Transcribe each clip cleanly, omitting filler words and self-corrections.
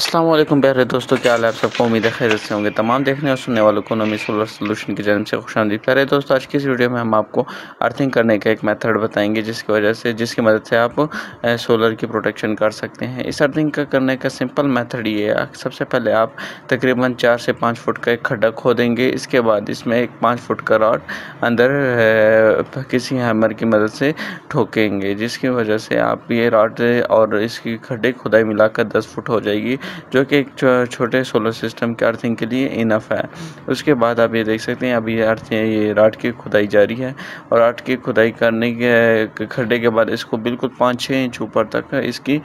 अस्सलाम वालेकुम प्यारे दोस्तों, क्या हाल है आप सबको। उम्मीद है खैरियत से होंगे। तमाम देखने और सुनने वालों को नोमी सोलर सोल्यूशन की जानिब से खुशामदीद। प्यारे दोस्तों, आज की इस वीडियो में हम आपको अर्थिंग करने का एक मेथड बताएंगे जिसकी मदद से आप सोलर की प्रोटेक्शन कर सकते हैं। इस अर्थिंग का करने का सिंपल मेथड ये है। सबसे पहले आप तकरीबन 4 से 5 फुट का एक खड्डा खोदेंगे। इसके बाद इसमें एक 5 फुट का रॉड अंदर किसी हैमर की मदद से ठोकेंगे, जिसकी वजह से आप ये रॉड और इसकी खड्डे खुदाई मिलाकर 10 फुट हो जाएगी, जो कि एक छोटे सोलर सिस्टम के अर्थिंग के लिए इनफ है। उसके बाद आप ये देख सकते हैं अभी ये रॉड की खुदाई जारी है और रॉड की खुदाई करने के खड्डे के बाद इसको बिल्कुल 5-6 इंच ऊपर तक इसकी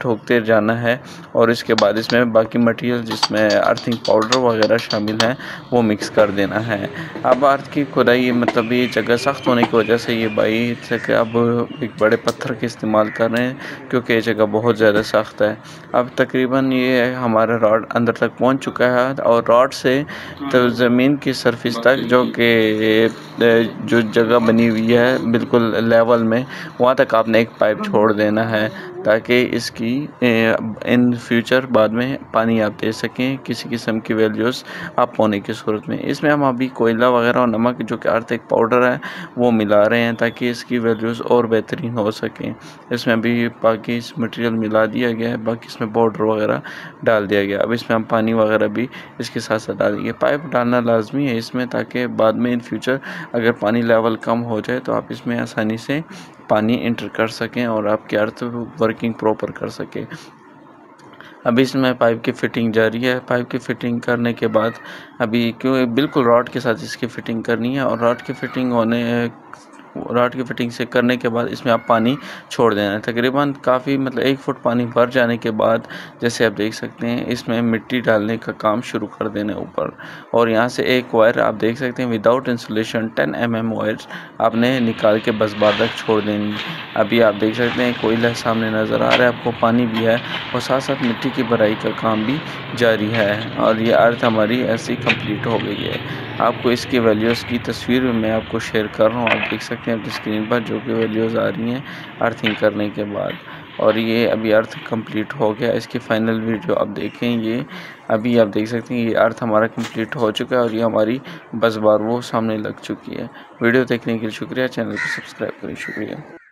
ठोकते जाना है। और इसके बाद इसमें बाकी मटेरियल जिसमें अर्थिंग पाउडर वगैरह शामिल है वो मिक्स कर देना है। अब अर्थ की खुदाई ये जगह सख्त होने की वजह से ये भाई अब एक बड़े पत्थर के इस्तेमाल कर रहे हैं, क्योंकि ये जगह बहुत ज़्यादा सख्त है। अब तकरीबन ये हमारा रॉड अंदर तक पहुंच चुका है और रॉड से तो ज़मीन की सरफेस तक जो जगह बनी हुई है बिल्कुल लेवल में, वहाँ तक आपने एक पाइप छोड़ देना है ताकि इसकी इन फ्यूचर बाद में पानी आप दे सकें। किसी किस्म की वैल्यूज़ आप होने की सूरत में इसमें हम अभी कोयला वगैरह और नमक जो कि अर्थिंग पाउडर है वो मिला रहे हैं ताकि इसकी वैल्यूज़ और बेहतरीन हो सकें। इसमें अभी बाकी इस मटेरियल मिला दिया गया है, बाकी इसमें पाउडर वगैरह डाल दिया गया। अब इसमें हम पानी वगैरह भी इसके साथ साथ डालेंगे। पाइप डालना लाजमी है इसमें ताकि बाद में इन फ्यूचर अगर पानी लेवल कम हो जाए तो आप इसमें आसानी से पानी इंटर कर सकें और आपकी अर्थ वर्किंग प्रॉपर कर सके। अभी इसमें पाइप की फ़िटिंग जारी है। पाइप की फ़िटिंग करने के बाद अभी क्योंकि बिल्कुल रॉड के साथ इसकी फ़िटिंग करनी है और रॉड की फिटिंग से करने के बाद इसमें आप पानी छोड़ देना है। तकरीबन काफ़ी 1 फुट पानी भर जाने के बाद जैसे आप देख सकते हैं इसमें मिट्टी डालने का काम शुरू कर देना ऊपर। और यहाँ से एक वायर आप देख सकते हैं विदाउट इंसुलेशन 10 mm वायर आपने निकाल के बस बाहर तक छोड़ देनी। अभी आप देख सकते हैं कोयला सामने नज़र आ रहा है आपको, पानी भी है और साथ साथ मिट्टी की भराई का काम भी जारी है। और ये अर्थ हमारी ऐसी कंप्लीट हो गई है। आपको इसकी वैल्यूज़ की तस्वीर मैं आपको शेयर कर रहा हूँ, आप देख सकते हैं स्क्रीन पर जो कि वैल्यूज़ आ रही हैं अर्थिंग करने के बाद। और ये अभी अर्थ कंप्लीट हो गया। इसकी फ़ाइनल वीडियो आप देखें। ये अभी आप देख सकते हैं ये अर्थ हमारा कंप्लीट हो चुका है और ये हमारी बस बार वो सामने लग चुकी है। वीडियो देखने के लिए शुक्रिया। चैनल को सब्सक्राइब करें। शुक्रिया।